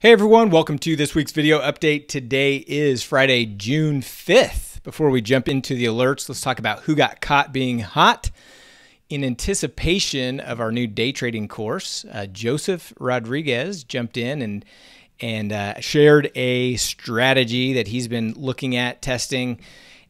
Hey everyone, welcome to this week's video update. Today is Friday, June 5th. Before we jump into the alerts, let's talk about who got caught being hot. In anticipation of our new day trading course, Joseph Rodriguez jumped in and shared a strategy that he's been looking at, testing,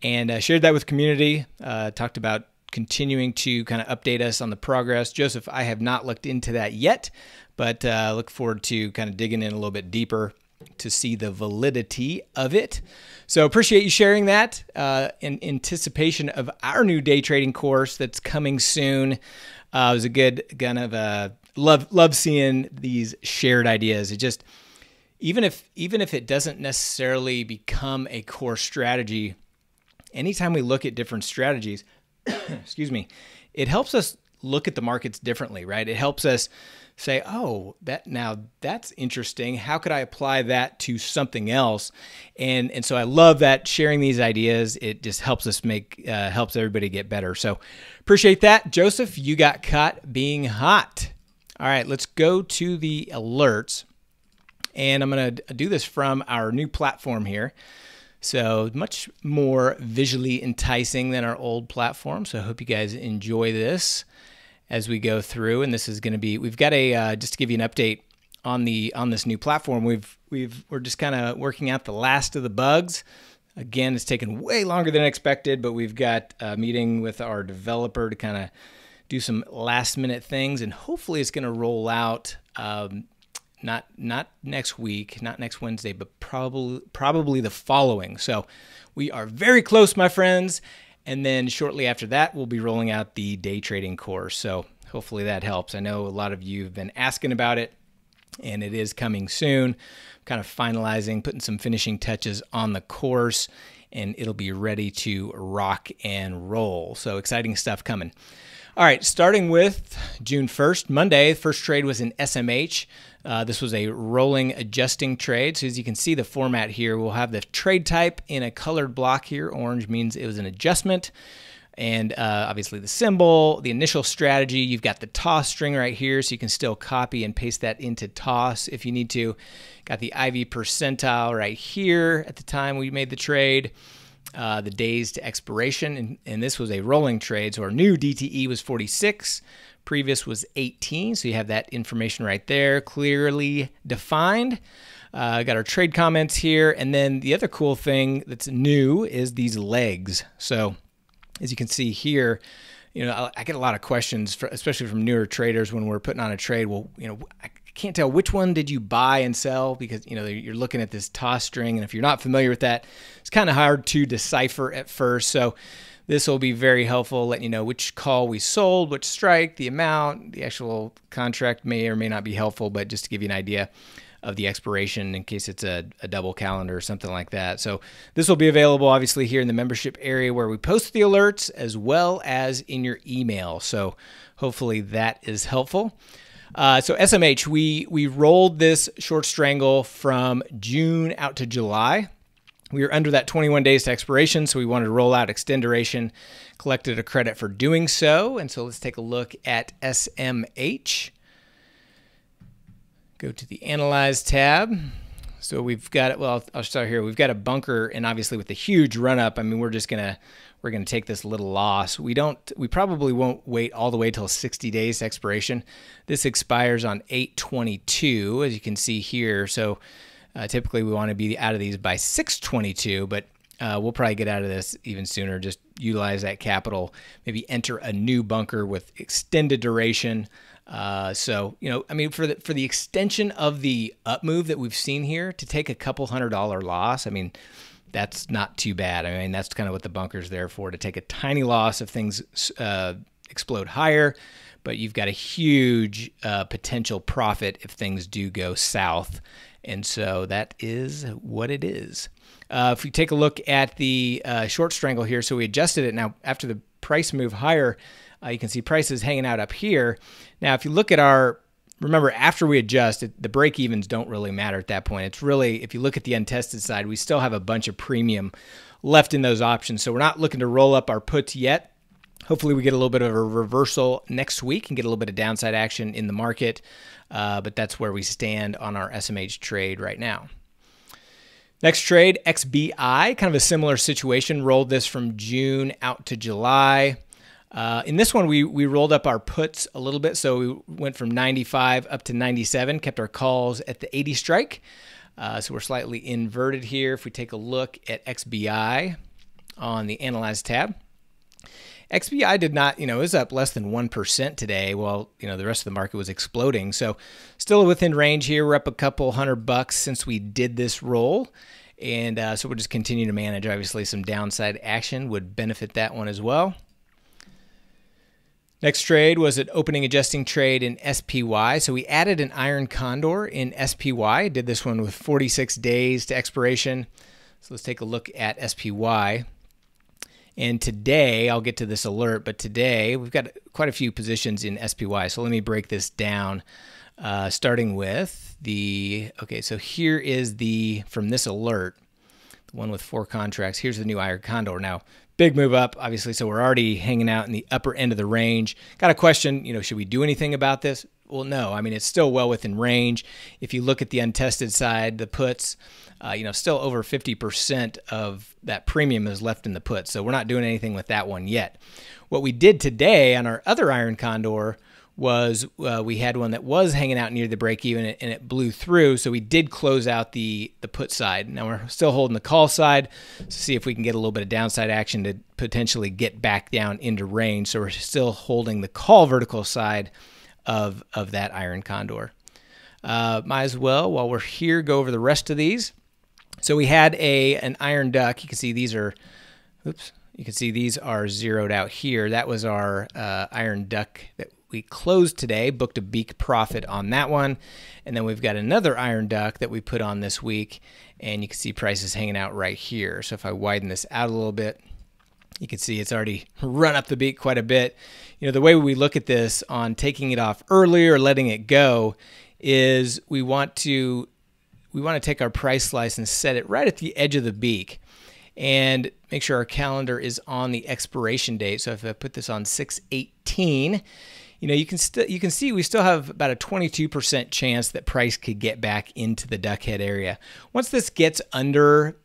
and shared that with community, talked about continuing to kind of update us on the progress. Joseph, I have not looked into that yet, but look forward to kind of digging in a little bit deeper to see the validity of it. So appreciate you sharing that in anticipation of our new day trading course that's coming soon. It was a good kind of love seeing these shared ideas. It just, even if it doesn't necessarily become a core strategy, anytime we look at different strategies, excuse me, it helps us look at the markets differently, right? It helps us say, oh, that's interesting. How could I apply that to something else? And so I love that, sharing these ideas. It just helps us make, helps everybody get better. So appreciate that. Joseph, you got caught being hot. All right, let's go to the alerts. And I'm going to do this from our new platform here. So much more visually enticing than our old platform. So I hope you guys enjoy this as we go through. And this is going to be, we've got a, just to give you an update on the, on this new platform, we're just kind of working out the last of the bugs. Again, it's taken way longer than expected, but we've got a meeting with our developer to kind of do some last minute things. And hopefully it's going to roll out, not next week, not next Wednesday, but probably the following. So we are very close, my friends. And then shortly after that, we'll be rolling out the day trading course. So hopefully that helps. I know a lot of you have been asking about it, and it is coming soon. Kind of finalizing, putting some finishing touches on the course, and it'll be ready to rock and roll. So exciting stuff coming. All right, starting with June 1st, Monday, the first trade was an SMH. This was a rolling adjusting trade. So as you can see the format here, we'll have the trade type in a colored block here. Orange means it was an adjustment. And obviously the symbol, the initial strategy, you've got the TOS string right here, so you can still copy and paste that into TOS if you need to. Got the IV percentile right here at the time we made the trade. The days to expiration, and this was a rolling trade, so our new DTE was 46, previous was 18, so you have that information right there, clearly defined. Got our trade comments here, and then the other cool thing that's new is these legs. So as you can see here, you know, I get a lot of questions, especially from newer traders when we're putting on a trade. Well, you know, I can't tell which one did you buy and sell, because, you know, you're looking at this TOS string, and if you're not familiar with that, it's kind of hard to decipher at first. So this will be very helpful, letting you know which call we sold, which strike, the amount. The actual contract may or may not be helpful, but just to give you an idea of the expiration in case it's a double calendar or something like that. So this will be available obviously here in the membership area where we post the alerts, as well as in your email. So hopefully that is helpful. So SMH, we rolled this short strangle from June out to July. We were under that 21 days to expiration, so we wanted to roll out, extend duration, collected a credit for doing so. And so let's take a look at SMH. Go to the Analyze tab. So we've got, well, I'll start here. We've got a bunker, and obviously with the huge run up, I mean, we're gonna take this little loss. We probably won't wait all the way till 60 days to expiration. This expires on 8/22, as you can see here. So typically we want to be out of these by 6/22, but we'll probably get out of this even sooner. Just utilize that capital, maybe enter a new bunker with extended duration. So, you know, I mean, for the extension of the up move that we've seen here, to take a couple $100 loss, I mean, that's not too bad. I mean, that's kind of what the bunker's there for, to take a tiny loss if things explode higher, but you've got a huge potential profit if things do go south. And so that is what it is. If we take a look at the short strangle here, so we adjusted it. Now, after the price move higher, you can see prices hanging out up here. Now, if you look at our, remember, after we adjust, the break-evens don't really matter at that point. It's really, if you look at the untested side, we still have a bunch of premium left in those options. So we're not looking to roll up our puts yet. Hopefully we get a little bit of a reversal next week and get a little bit of downside action in the market, but that's where we stand on our SMH trade right now. Next trade, XBI, kind of a similar situation. Rolled this from June out to July. In this one, we rolled up our puts a little bit, so we went from 95 up to 97, kept our calls at the 80 strike. So we're slightly inverted here. If we take a look at XBI on the Analyze tab, XBI did not, it was up less than 1% today, while, the rest of the market was exploding. So still within range here. We're up a couple $100 since we did this roll. And so we'll just continue to manage. Obviously, some downside action would benefit that one as well. Next trade was an opening adjusting trade in SPY. So we added an iron condor in SPY. Did this one with 46 days to expiration. So let's take a look at SPY. And today, I'll get to this alert, but today we've got quite a few positions in SPY. So let me break this down, starting with the, so here is the, from this alert, the one with 4 contracts, here's the new iron condor. Now, big move up, obviously, so we're already hanging out in the upper end of the range. Got a question, should we do anything about this? Well, no, I mean, it's still well within range. If you look at the untested side, the puts, still over 50% of that premium is left in the put. So we're not doing anything with that one yet. What we did today on our other iron condor was we had one that was hanging out near the break even and it blew through. So we did close out the put side. Now we're still holding the call side to see if we can get a little bit of downside action to potentially get back down into range. So we're still holding the call vertical side of that iron condor. Might as well, while we're here, go over the rest of these. So we had an iron duck. You can see these are, you can see these are zeroed out here. That was our iron duck that we closed today, booked a big profit on that one. And then we've got another iron duck that we put on this week, and you can see prices hanging out right here. So if I widen this out a little bit, you can see it's already run up the beat quite a bit. The way we look at this on taking it off early or letting it go is we want to take our price slice and set it right at the edge of the beak and make sure our calendar is on the expiration date. So if I put this on 6/18, you can see we still have about a 22% chance that price could get back into the duck head area. Once this gets under,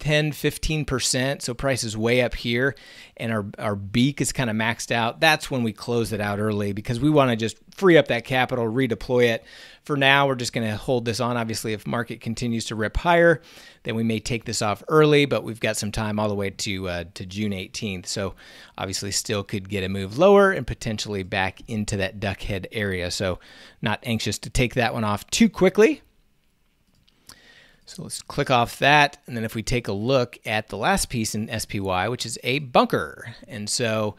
10, 15%, so price is way up here and our beak is kind of maxed out, that's when we close it out early because we want to just free up that capital, redeploy it. For now, we're just going to hold this on. Obviously, if market continues to rip higher, then we may take this off early, but we've got some time all the way to June 18th. So obviously still could get a move lower and potentially back into that duck head area. So not anxious to take that one off too quickly. So let's click off that. And then if we take a look at the last piece in SPY, which is a bunker. And so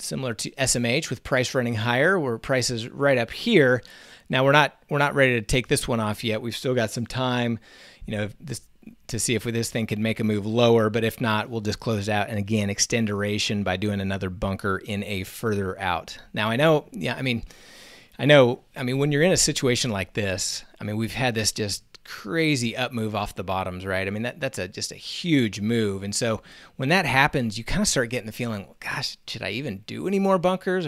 similar to SMH with price running higher, where price is right up here. Now we're not ready to take this one off yet. We've still got some time, to see if this thing could make a move lower. But if not, we'll just close it out and again extend duration by doing another bunker in a further out. Now I know, when you're in a situation like this, we've had this just crazy up move off the bottoms, right? That's just a huge move. And so when that happens, you kind of start getting the feeling, well, gosh, should I even do any more bunkers?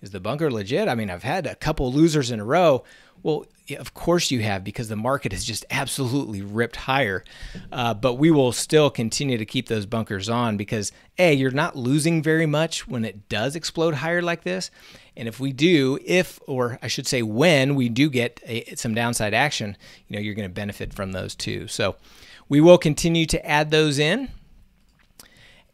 Is the bunker legit? I've had a couple losers in a row. Well, yeah, of course you have, because the market has just absolutely ripped higher. But we will still continue to keep those bunkers on because, A, you're not losing very much when it does explode higher like this. And if we do, when we do get some downside action, you're going to benefit from those too. So we will continue to add those in.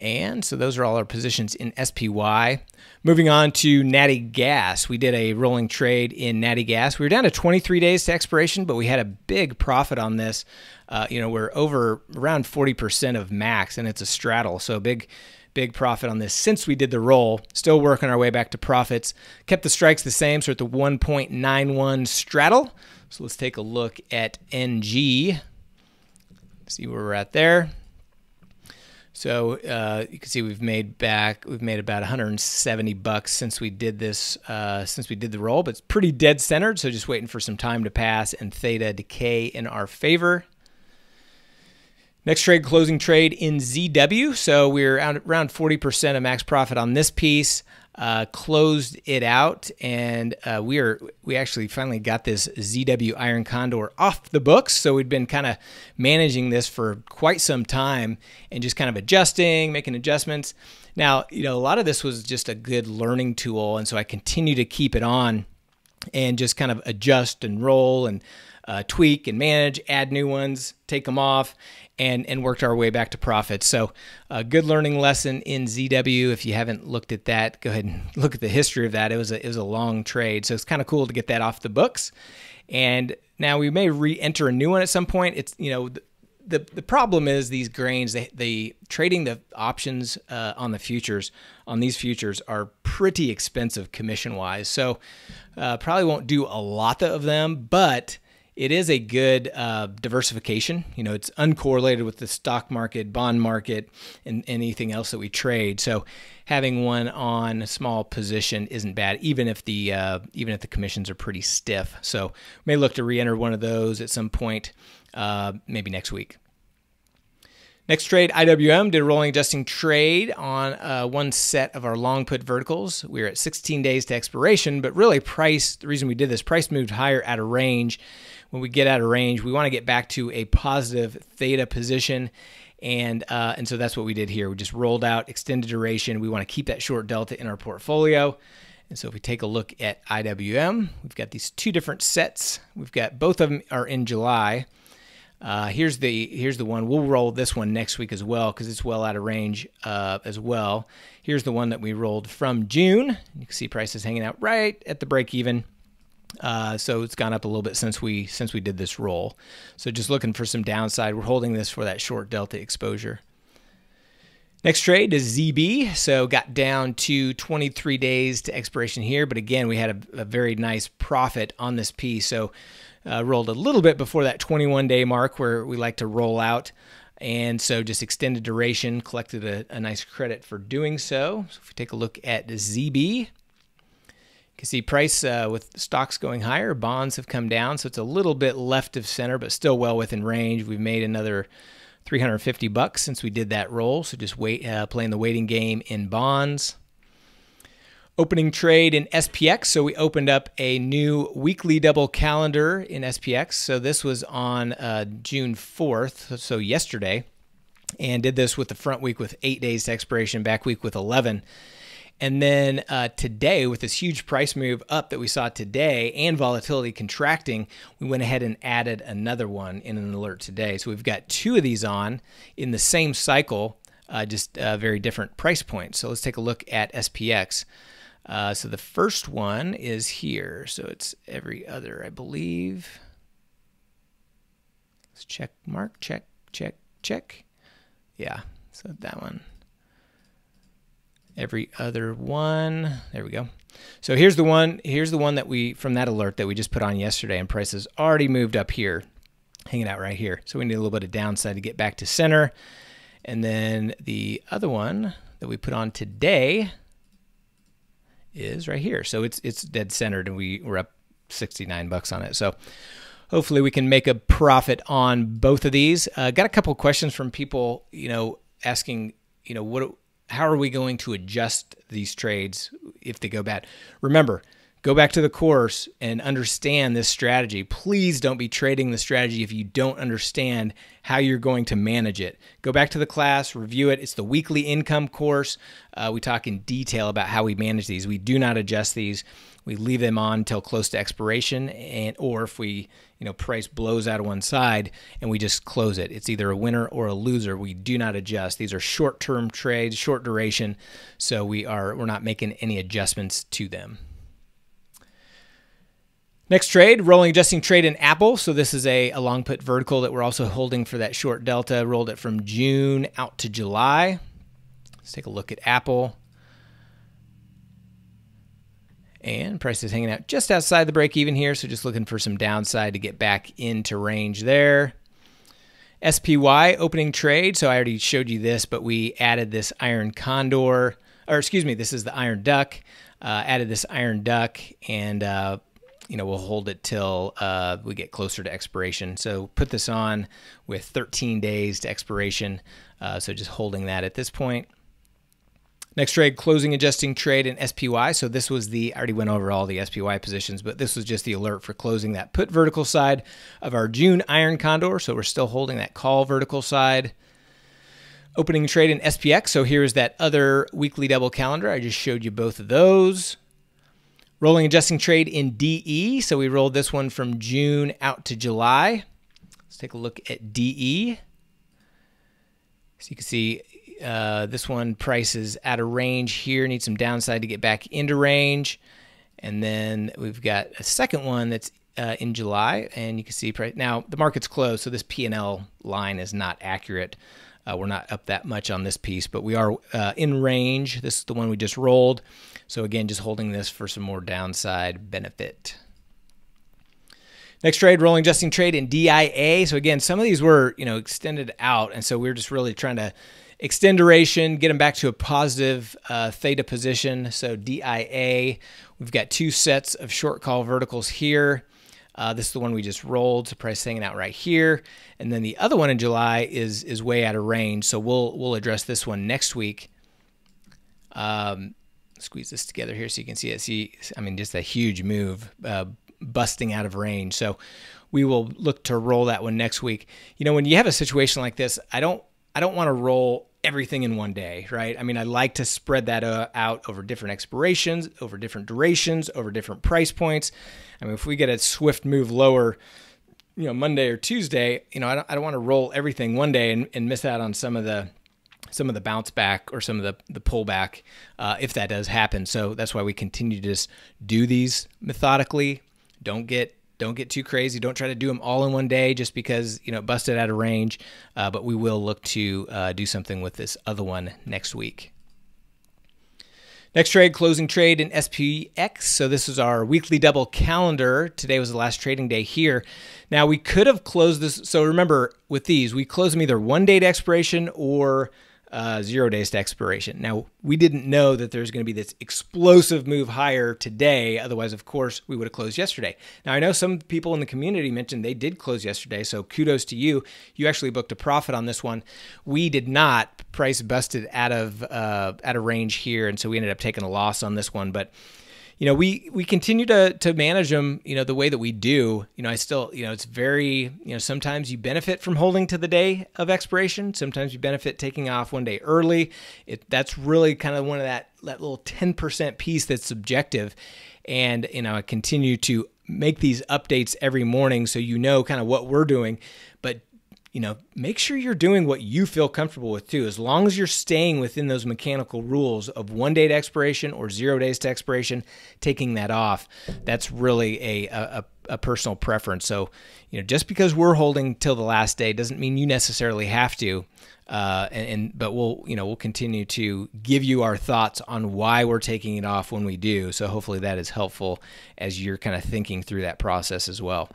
And so those are all our positions in SPY. Moving on to Natty Gas. We did a rolling trade in Natty Gas. We were down to 23 days to expiration, but we had a big profit on this. We're over around 40% of max, and it's a straddle. So big profit on this since we did the roll. Still working our way back to profits. Kept the strikes the same, so at the 1.91 straddle. So let's take a look at NG. See where we're at there. So you can see we've made about $170 since we did this, since we did the roll, but it's pretty dead centered. So just waiting for some time to pass and theta decay in our favor. Next trade, closing trade in ZW. So we're out around 40% of max profit on this piece. Closed it out, and we actually finally got this ZW Iron Condor off the books. So we'd been kind of managing this for quite some time and just kind of adjusting, making adjustments. Now, you know, a lot of this was just a good learning tool, and so I continue to keep it on and just kind of adjust and roll and tweak and manage, add new ones, take them off, and worked our way back to profit. So a good learning lesson in ZW. If you haven't looked at that, go ahead and look at the history of that. It was a long trade. So it's kind of cool to get that off the books. And now we may re-enter a new one at some point. It's, you know, the problem is these grains, they trading the options on the futures, on these futures are pretty expensive commission wise. So probably won't do a lot of them, but it is a good diversification. You know, it's uncorrelated with the stock market, bond market, and anything else that we trade. So having one on a small position isn't bad, even if the commissions are pretty stiff. So may look to re-enter one of those at some point, maybe next week. Next trade, IWM, did a rolling adjusting trade on one set of our long put verticals. We were at 16 days to expiration, but really price, the reason we did this, price moved higher out of range. When we get out of range, we want to get back to a positive theta position. And so that's what we did here. We just rolled out, extended duration. We want to keep that short delta in our portfolio. And so if we take a look at IWM, we've got these two different sets. We've got both of them are in July. Here's the one. We'll roll this one next week as well because it's well out of range as well. Here's the one that we rolled from June. You can see prices hanging out right at the break even. So it's gone up a little bit since we did this roll. So just looking for some downside. We're holding this for that short delta exposure. Next trade is ZB. So got down to 23 days to expiration here, but again we had a very nice profit on this piece. So rolled a little bit before that 21-day mark where we like to roll out. And so just extended duration, collected a nice credit for doing so. So if we take a look at ZB, you can see price with stocks going higher, bonds have come down. So it's a little bit left of center, but still well within range. We've made another $350 since we did that roll. So just playing the waiting game in bonds. Opening trade in SPX. So we opened up a new weekly double calendar in SPX. So this was on June 4th, so yesterday, and did this with the front week with 8 days to expiration, back week with 11. And then today, with this huge price move up that we saw today and volatility contracting, we went ahead and added another one in an alert today. So we've got two of these on in the same cycle, just very different price points. So let's take a look at SPX. So the first one is here. So it's every other, I believe. Let's check mark, check, check, check. Yeah, so that one. Every other one, there we go. So here's the one that we, from that alert that we just put on yesterday, and prices already moved up here, hanging out right here. So we need a little bit of downside to get back to center. And then the other one that we put on today is right here. So it's dead centered, and we're up $69 on it. So hopefully we can make a profit on both of these. Got a couple of questions from people, you know, asking, you know, how are we going to adjust these trades if they go bad? Remember, go back to the course and understand this strategy. Please don't be trading the strategy if you don't understand how you're going to manage it. Go back to the class, review it. It's the weekly income course. We talk in detail about how we manage these. We do not adjust these. We leave them on until close to expiration, and or if we, you know, price blows out of one side and we just close it. It's either a winner or a loser. We do not adjust. These are short-term trades, short duration, so we're not making any adjustments to them. Next trade, rolling adjusting trade in Apple. So this is a long put vertical that we're also holding for that short delta. Rolled it from June out to July. Let's take a look at Apple. And price is hanging out just outside the break even here. So just looking for some downside to get back into range there. SPY, opening trade. So I already showed you this, but we added this Iron Condor, or excuse me, this is the Iron Duck. Added this Iron Duck and you know, we'll hold it till we get closer to expiration. So put this on with 13 days to expiration. So just holding that at this point. Next trade, closing adjusting trade in SPY. So this was I already went over all the SPY positions, but this was just the alert for closing that put vertical side of our June iron condor. So we're still holding that call vertical side. Opening trade in SPX. So here's that other weekly double calendar. I just showed you both of those. Rolling adjusting trade in DE. So we rolled this one from June out to July. Let's take a look at DE. So you can see this one prices out of range here, needs some downside to get back into range. And then we've got a second one that's in July, and you can see now the market's closed, so this P&L line is not accurate. We're not up that much on this piece, but we are in range. This is the one we just rolled. So again, just holding this for some more downside benefit. Next trade, rolling adjusting trade in DIA. So again, some of these were, you know, extended out. And so we're just really trying to extend duration, get them back to a positive theta position. So DIA, we've got two sets of short call verticals here. This is the one we just rolled, so price hanging out right here. And then the other one in July is way out of range, so we'll address this one next week. Squeeze this together here so you can see it. I mean, just a huge move, busting out of range. So we will look to roll that one next week. You know, when you have a situation like this, I don't want to roll everything in one day, right? I mean, I like to spread that out over different expirations, over different durations, over different price points. I mean, if we get a swift move lower, you know, Monday or Tuesday, you know, I don't want to roll everything one day and miss out on some of the bounce back or some of the pullback if that does happen. So that's why we continue to just do these methodically. Don't get too crazy. Don't try to do them all in one day just because, you know, it busted out of range. But we will look to do something with this other one next week. Next trade, closing trade in SPX. So this is our weekly double calendar. Today was the last trading day here. Now we could have closed this. So remember with these, we close them either 1 day to expiration or 0 days to expiration. Now, we didn't know that there's going to be this explosive move higher today. Otherwise, of course, we would have closed yesterday. Now, I know some people in the community mentioned they did close yesterday, so kudos to you. You actually booked a profit on this one. We did not. Price busted out of range here, and so we ended up taking a loss on this one. But you know, we continue to manage them, you know, the way that we do. You know, I still, you know, it's very, you know, sometimes you benefit from holding to the day of expiration. Sometimes you benefit taking off 1 day early. That's really kind of one of that little 10% piece that's subjective. And, you know, I continue to make these updates every morning so you know kind of what we're doing. But, you know, make sure you're doing what you feel comfortable with too. As long as you're staying within those mechanical rules of 1 day to expiration or 0 days to expiration, taking that off, that's really a personal preference. So, you know, just because we're holding till the last day doesn't mean you necessarily have to. But we'll continue to give you our thoughts on why we're taking it off when we do. So hopefully that is helpful as you're kind of thinking through that process as well.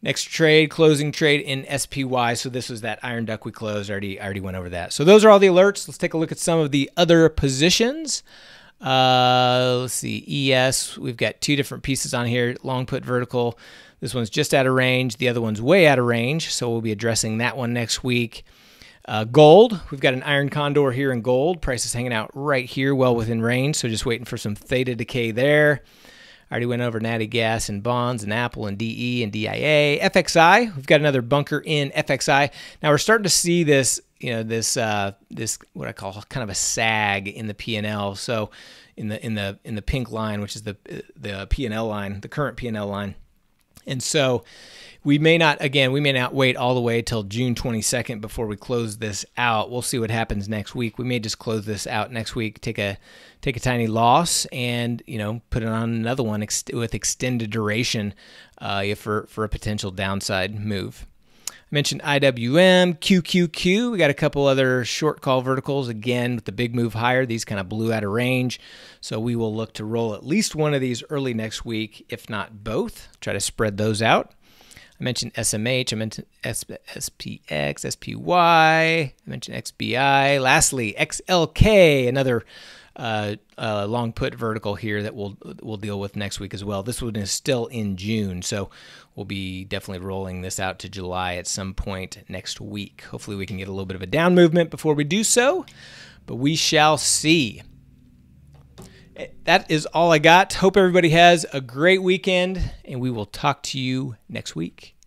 Next trade, closing trade in SPY. So this was that iron duck we closed. I already went over that. So those are all the alerts. Let's take a look at some of the other positions. Let's see, ES. We've got two different pieces on here. Long put vertical. This one's just out of range. The other one's way out of range. So we'll be addressing that one next week. Gold. We've got an iron condor here in gold. Price is hanging out right here, well within range. So just waiting for some theta decay there. I already went over natty gas and bonds and Apple and DE and DIA. FXI, we've got another bunker in FXI. Now we're starting to see this, you know, this what I call kind of a sag in the P&L. So in the pink line, which is the P&L line, the current P&L line. And so we may not wait all the way till June 22nd before we close this out. We'll see what happens next week. We may just close this out next week, take a tiny loss and, you know, put it on another one with extended duration for a potential downside move. I mentioned IWM, QQQ. We got a couple other short call verticals. Again, with the big move higher, these kind of blew out of range. So we will look to roll at least one of these early next week, if not both. Try to spread those out. I mentioned SMH. I mentioned SPX, SPY. I mentioned XBI. Lastly, XLK, another long put vertical here that we'll deal with next week as well. This one is still in June, so we'll be definitely rolling this out to July at some point next week. Hopefully we can get a little bit of a down movement before we do so, but we shall see. That is all I got. Hope everybody has a great weekend, and we will talk to you next week.